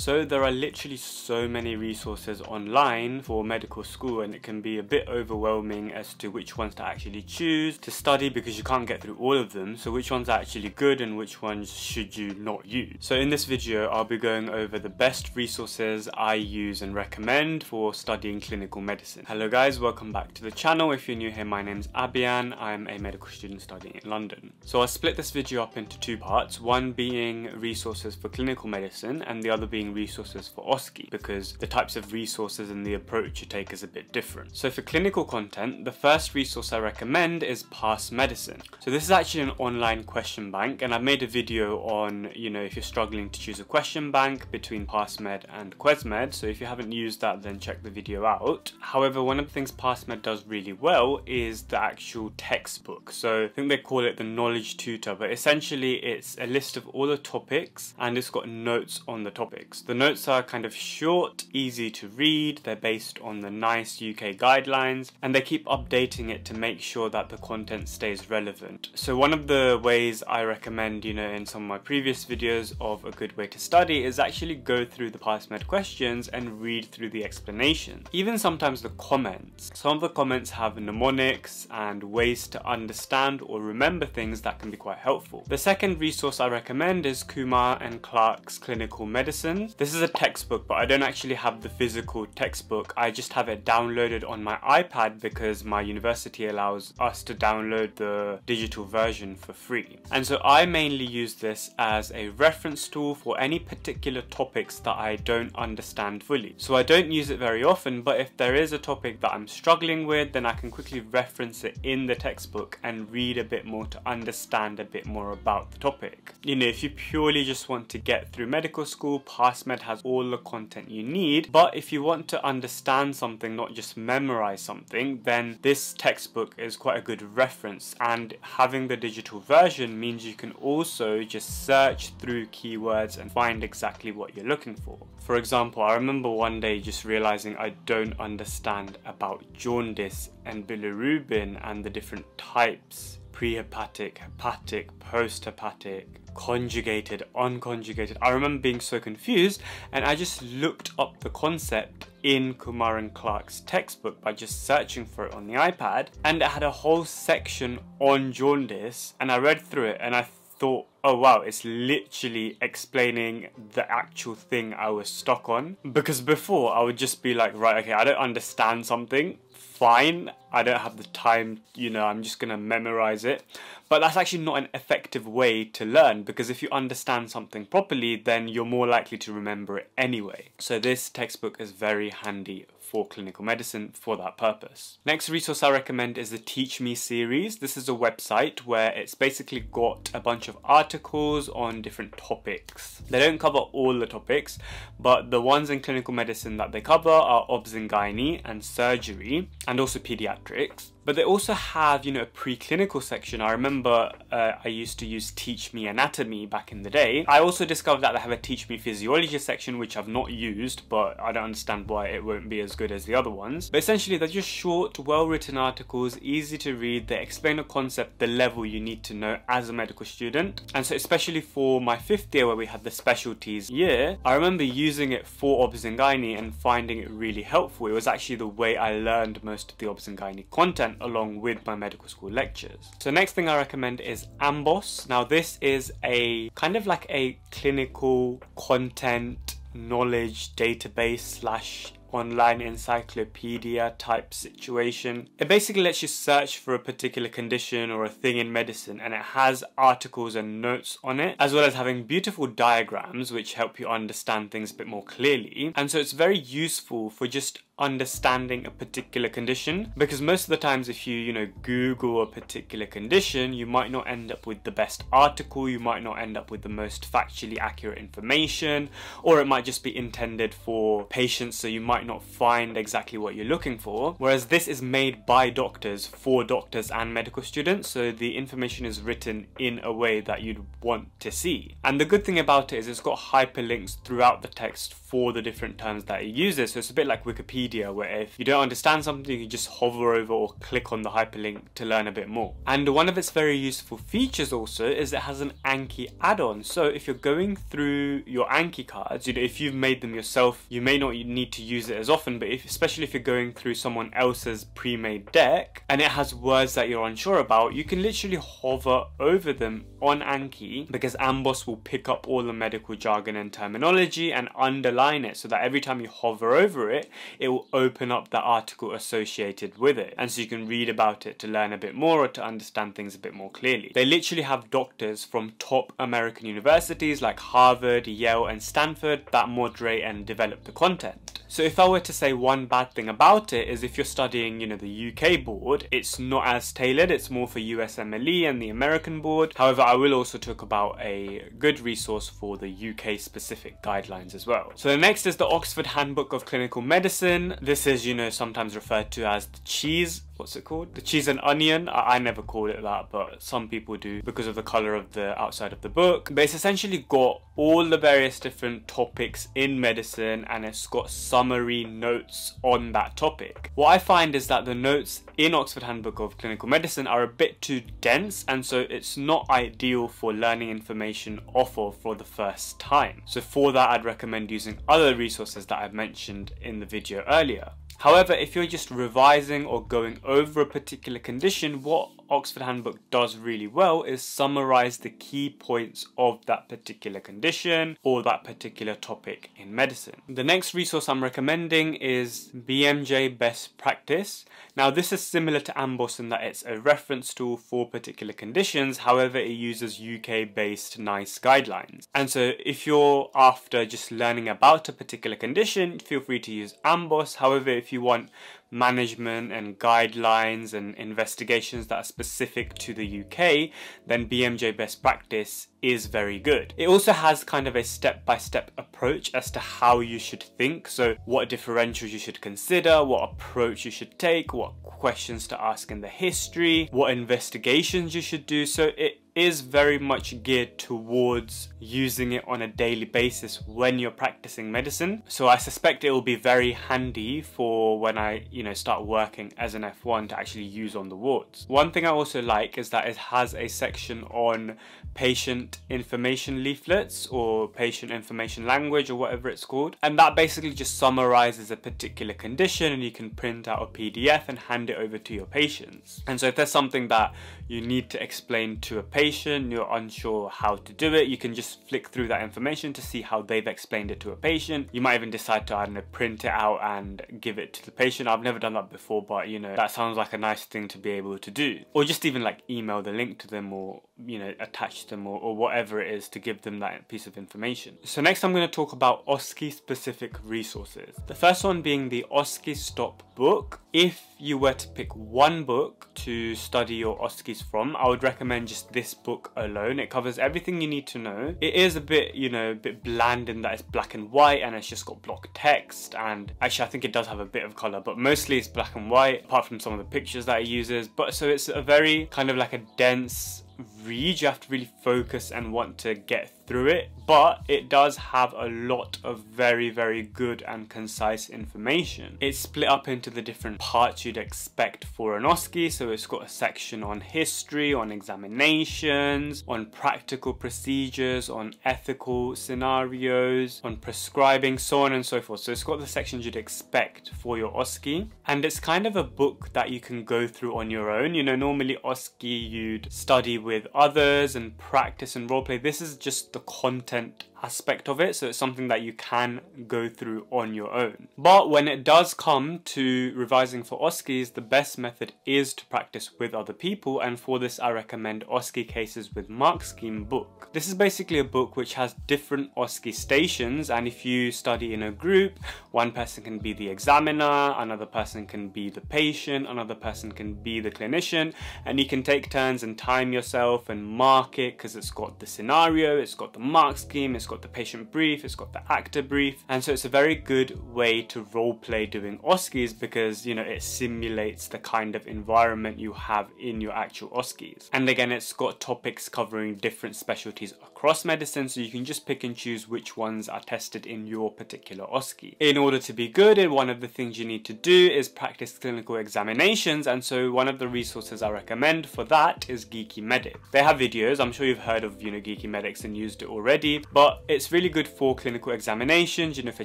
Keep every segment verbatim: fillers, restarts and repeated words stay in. So there are literally so many resources online for medical school, and it can be a bit overwhelming as to which ones to actually choose to study because you can't get through all of them. So which ones are actually good and which ones should you not use? So in this video, I'll be going over the best resources I use and recommend for studying clinical medicine. Hello guys, welcome back to the channel. If you're new here, my name's Abhiyan. I'm a medical student studying in London. So I split this video up into two parts, one being resources for clinical medicine and the other being resources for O S C E, because the types of resources and the approach you take is a bit different. So for clinical content, the first resource I recommend is Passmed. So this is actually an online question bank, and I've made a video on, you know, if you're struggling to choose a question bank between Passmed and Quesmed, so if you haven't used that, then check the video out. However, one of the things Passmed does really well is the actual textbook. So I think they call it the Knowledge Tutor, but essentially it's a list of all the topics and it's got notes on the topic. The notes are kind of short, easy to read, they're based on the NICE U K guidelines, and they keep updating it to make sure that the content stays relevant. So one of the ways I recommend, you know, in some of my previous videos of a good way to study is actually go through the Passmed questions and read through the explanation. Even sometimes the comments. Some of the comments have mnemonics and ways to understand or remember things that can be quite helpful. The second resource I recommend is Kumar and Clark's Clinical Medicine. This is a textbook, but I don't actually have the physical textbook. I just have it downloaded on my iPad because my university allows us to download the digital version for free. And so I mainly use this as a reference tool for any particular topics that I don't understand fully. So I don't use it very often, but if there is a topic that I'm struggling with, then I can quickly reference it in the textbook and read a bit more to understand a bit more about the topic. You know, if you purely just want to get through medical school, Passmed has all the content you need, but if you want to understand something, not just memorize something, then this textbook is quite a good reference, and having the digital version means you can also just search through keywords and find exactly what you're looking for. For example, I remember one day just realizing I don't understand about jaundice and bilirubin and the different types: prehepatic, hepatic, post-hepatic, conjugated, unconjugated. I remember being so confused, and I just looked up the concept in Kumar and Clark's textbook by just searching for it on the iPad, and it had a whole section on jaundice, and I read through it and I thought, oh wow, it's literally explaining the actual thing I was stuck on. Because before I would just be like, right, okay, I don't understand something, fine, I don't have the time, you know, I'm just gonna memorize it. But that's actually not an effective way to learn, because if you understand something properly, then you're more likely to remember it anyway. So this textbook is very handy for clinical medicine for that purpose. Next resource I recommend is the Teach Me series. This is a website where it's basically got a bunch of articles on different topics. They don't cover all the topics, but the ones in clinical medicine that they cover are obs and gynae and surgery, and also pediatrics. But they also have, you know, a preclinical section. I remember uh, I used to use Teach Me Anatomy back in the day. I also discovered that they have a Teach Me Physiology section, which I've not used, but I don't understand why it won't be as good as the other ones. But essentially, they're just short, well-written articles, easy to read. They explain a concept, the level you need to know as a medical student. And so especially for my fifth year, where we had the specialties year, I remember using it for obs and gynae and finding it really helpful. It was actually the way I learned most of the obs and gynae content, along with my medical school lectures. So next thing I recommend is AMBOSS. Now this is a kind of like a clinical content knowledge database slash online encyclopedia type situation. It basically lets you search for a particular condition or a thing in medicine, and it has articles and notes on it, as well as having beautiful diagrams which help you understand things a bit more clearly. And so it's very useful for just understanding a particular condition, because most of the times if you, you know, Google a particular condition, you might not end up with the best article, you might not end up with the most factually accurate information, or it might just be intended for patients, so you might might not find exactly what you're looking for, whereas this is made by doctors for doctors and medical students, so the information is written in a way that you'd want to see. And the good thing about it is it's got hyperlinks throughout the text for the different terms that it uses, so it's a bit like Wikipedia, where if you don't understand something, you just hover over or click on the hyperlink to learn a bit more. And one of its very useful features also is it has an Anki add-on, so if you're going through your Anki cards, you know, if you've made them yourself, you may not need to use it as often, but if, especially if you're going through someone else's pre-made deck and it has words that you're unsure about, you can literally hover over them on Anki, because AMBOSS will pick up all the medical jargon and terminology and underline it, so that every time you hover over it, it will open up the article associated with it, and so you can read about it to learn a bit more or to understand things a bit more clearly. They literally have doctors from top American universities like Harvard, Yale and Stanford that moderate and develop the content. So if I were to say one bad thing about it is if you're studying, you know, the U K board, it's not as tailored, it's more for U S M L E and the American board. However, I will also talk about a good resource for the U K specific guidelines as well. So the next is the Oxford Handbook of Clinical Medicine. This is, you know, sometimes referred to as the cheese. What's it called? The cheese and onion? I, I never call it that, but some people do because of the colour of the outside of the book. But it's essentially got all the various different topics in medicine, and it's got summary notes on that topic. What I find is that the notes in Oxford Handbook of Clinical Medicine are a bit too dense, and so it's not ideal for learning information off of for the first time. So for that, I'd recommend using other resources that I've mentioned in the video earlier. However, if you're just revising or going over a particular condition, what Oxford Handbook does really well is summarize the key points of that particular condition or that particular topic in medicine. The next resource I'm recommending is B M J Best Practice. Now, this is similar to AMBOSS in that it's a reference tool for particular conditions. However, it uses U K-based NICE guidelines. And so if you're after just learning about a particular condition, feel free to use AMBOSS. However, if you want management and guidelines and investigations that are specific to the U K, then B M J Best Practice is very good. It also has kind of a step-by-step approach as to how you should think, so what differentials you should consider, what approach you should take, what questions to ask in the history, what investigations you should do, so it is very much geared towards using it on a daily basis when you're practicing medicine. So I suspect it will be very handy for when I, you know, start working as an F one to actually use on the wards. One thing I also like is that it has a section on patient information leaflets or patient information language or whatever it's called. And that basically just summarizes a particular condition, and you can print out a P D F and hand it over to your patients. And so if there's something that you need to explain to a patient, Patient, you're unsure how to do it, you can just flick through that information to see how they've explained it to a patient. You might even decide to, I don't know, print it out and give it to the patient. I've never done that before, but you know, that sounds like a nice thing to be able to do. Or just even like email the link to them, or you know, attach them, or, or whatever it is to give them that piece of information. So next I'm going to talk about O S C E specific resources. The first one being the O S C E Stop Book. If you were to pick one book to study your O S C Es from, I would recommend just this book alone. It covers everything you need to know. It is a bit, you know, a bit bland in that it's black and white and it's just got block text, and actually I think it does have a bit of colour, but mostly it's black and white apart from some of the pictures that it uses. But so it's a very kind of like a dense read. You have to really focus and want to get through it, but it does have a lot of very very good and concise information. It's split up into the different parts you'd expect for an O S C E, so it's got a section on history, on examinations, on practical procedures, on ethical scenarios, on prescribing, so on and so forth. So it's got the sections you'd expect for your O S C E, and it's kind of a book that you can go through on your own. You know, normally O S C E you'd study with with others and practice and roleplay. This is just the content aspect of it, so it's something that you can go through on your own. But when it does come to revising for O S C Es, the best method is to practice with other people, and for this I recommend O S C E Cases with Mark Scheme book. This is basically a book which has different O S C E stations, and if you study in a group, one person can be the examiner, another person can be the patient, another person can be the clinician, and you can take turns and time yourself and mark it, because it's got the scenario, it's got the mark scheme, it's got the patient brief, it's got the actor brief, and so it's a very good way to role play doing O S C Es because, you know, it simulates the kind of environment you have in your actual O S C Es. And again, it's got topics covering different specialties across medicine, so you can just pick and choose which ones are tested in your particular O S C E. In order to be good, one of the things you need to do is practice clinical examinations, and so one of the resources I recommend for that is Geeky Medics. They have videos, I'm sure you've heard of, you know, Geeky Medics and used it already, but it's really good for clinical examinations, you know, for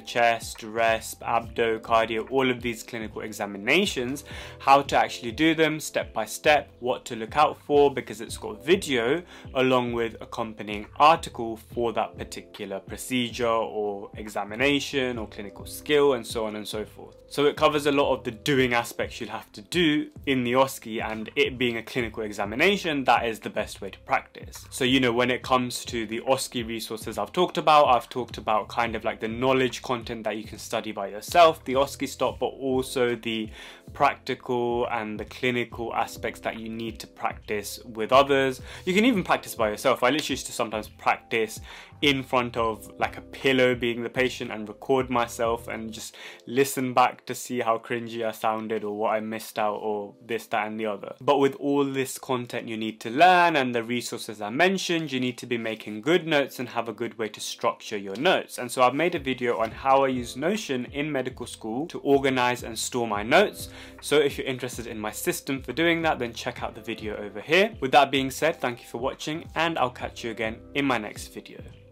chest, resp, abdo, cardio, all of these clinical examinations, how to actually do them step by step, what to look out for, because it's got video along with accompanying article for that particular procedure or examination or clinical skill and so on and so forth. So it covers a lot of the doing aspects you'll have to do in the O S C E, and it being a clinical examination, that is the best way to practice. So, you know, when it comes to the O S C E resources I've talked about, I've talked about kind of like the knowledge content that you can study by yourself, the O S C E Stop, but also the practical and the clinical aspects that you need to practice with others. You can even practice by yourself. I literally used to sometimes practice in front of like a pillow being the patient and record myself and just listen back to see how cringy I sounded or what I missed out or this, that and the other. But with all this content you need to learn and the resources I mentioned, you need to be making good notes and have a good way to structure your notes. And so I've made a video on how I use Notion in medical school to organize and store my notes. So if you're interested in my system for doing that, then check out the video over here. With that being said, thank you for watching and I'll catch you again in my next video.